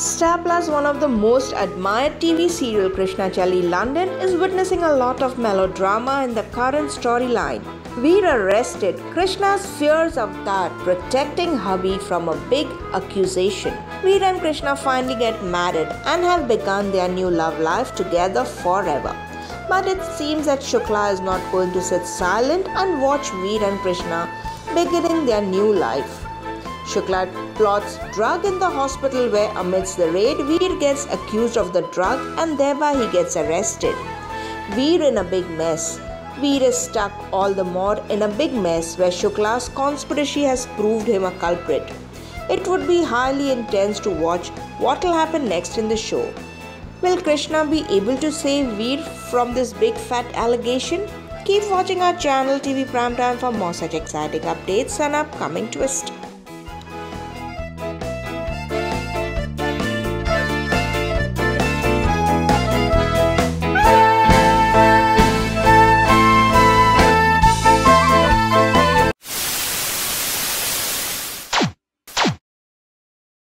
Stapla's one of the most admired TV serial Krishna Cheli London is witnessing a lot of melodrama in the current storyline. Veer arrested, Krishna's fierce avatar protecting hubby from a big accusation. Veer and Krishna finally get married and have begun their new love life together forever. But it seems that Shukla is not going to sit silent and watch Veer and Krishna beginning their new life. Shukla plots drug in the hospital where amidst the raid, Veer gets accused of the drug and thereby he gets arrested. Veer in a big mess. Veer is stuck all the more in a big mess where Shukla's conspiracy has proved him a culprit. It would be highly intense to watch what will happen next in the show. Will Krishna be able to save Veer from this big fat allegation? Keep watching our channel TV Prime Time for more such exciting updates and upcoming twists.